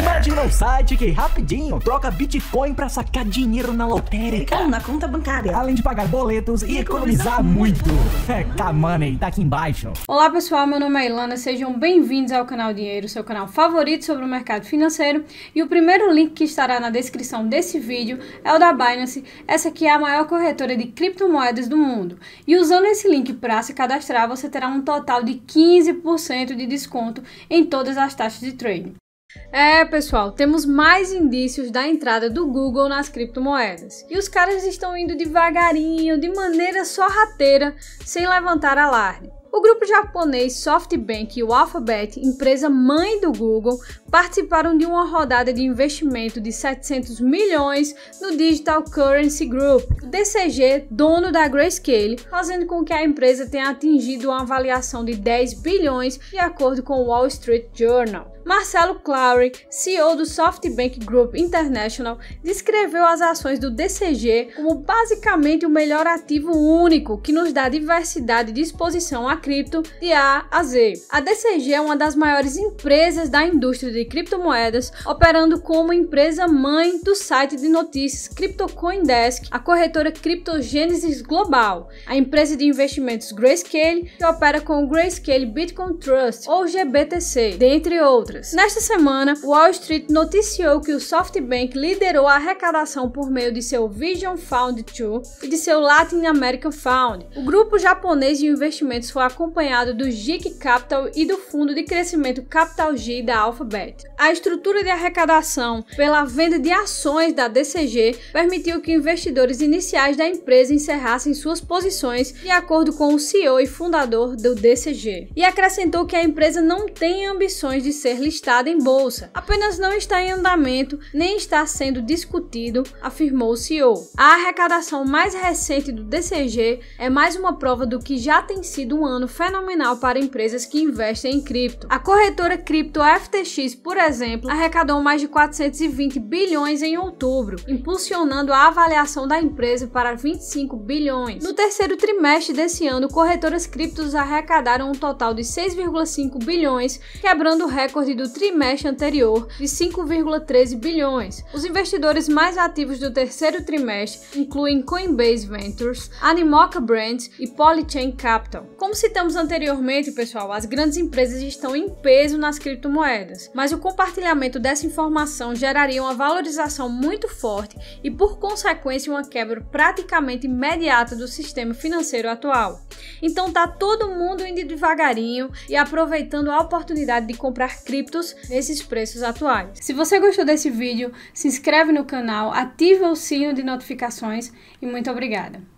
Imagina um site que rapidinho troca Bitcoin pra sacar dinheiro na lotérica ou na conta bancária, além de pagar boletos e economizar muito. É Kamoney, tá aqui embaixo. Olá pessoal, meu nome é Ilana, sejam bem-vindos ao Canal Dinheiro, seu canal favorito sobre o mercado financeiro. E o primeiro link que estará na descrição desse vídeo é o da Binance, essa aqui é a maior corretora de criptomoedas do mundo. E usando esse link para se cadastrar, você terá um total de 15% de desconto em todas as taxas de trading. É pessoal, temos mais indícios da entrada do Google nas criptomoedas. E os caras estão indo devagarinho, de maneira sorrateira, sem levantar alarde. O grupo japonês SoftBank e o Alphabet, empresa mãe do Google, participaram de uma rodada de investimento de 700 milhões no Digital Currency Group, DCG, dono da Grayscale, fazendo com que a empresa tenha atingido uma avaliação de 10 bilhões, de acordo com o Wall Street Journal. Marcelo Clary, CEO do SoftBank Group International, descreveu as ações do DCG como basicamente o melhor ativo único que nos dá diversidade de exposição à cripto de A a Z. A DCG é uma das maiores empresas da indústria de criptomoedas, operando como empresa mãe do site de notícias CryptoCoinDesk, a corretora CryptoGenesis Global, a empresa de investimentos Grayscale, que opera com o Grayscale Bitcoin Trust, ou GBTC, dentre outras. Nesta semana, o Wall Street noticiou que o SoftBank liderou a arrecadação por meio de seu Vision Fund 2 e de seu Latin American Found. O grupo japonês de investimentos foi acompanhado do GIC Capital e do Fundo de Crescimento Capital G da Alphabet. A estrutura de arrecadação pela venda de ações da DCG permitiu que investidores iniciais da empresa encerrassem suas posições de acordo com o CEO e fundador do DCG. E acrescentou que a empresa não tem ambições de ser listada em bolsa, apenas não está em andamento nem está sendo discutido, afirmou o CEO. A arrecadação mais recente do DCG é mais uma prova do que já tem sido um ano fenomenal para empresas que investem em cripto. A corretora cripto FTX, por exemplo, arrecadou mais de 420 bilhões em outubro, impulsionando a avaliação da empresa para 25 bilhões. No terceiro trimestre desse ano, corretoras criptos arrecadaram um total de 6,5 bilhões, quebrando o recorde do trimestre anterior de 5,13 bilhões. Os investidores mais ativos do terceiro trimestre incluem Coinbase Ventures, Animoca Brands e Polychain Capital. Como citamos anteriormente, pessoal, as grandes empresas estão em peso nas criptomoedas, mas o compartilhamento dessa informação geraria uma valorização muito forte e, por consequência, uma quebra praticamente imediata do sistema financeiro atual. Então tá todo mundo indo devagarinho e aproveitando a oportunidade de comprar criptos nesses preços atuais. Se você gostou desse vídeo, se inscreve no canal, ativa o sininho de notificações e muito obrigada!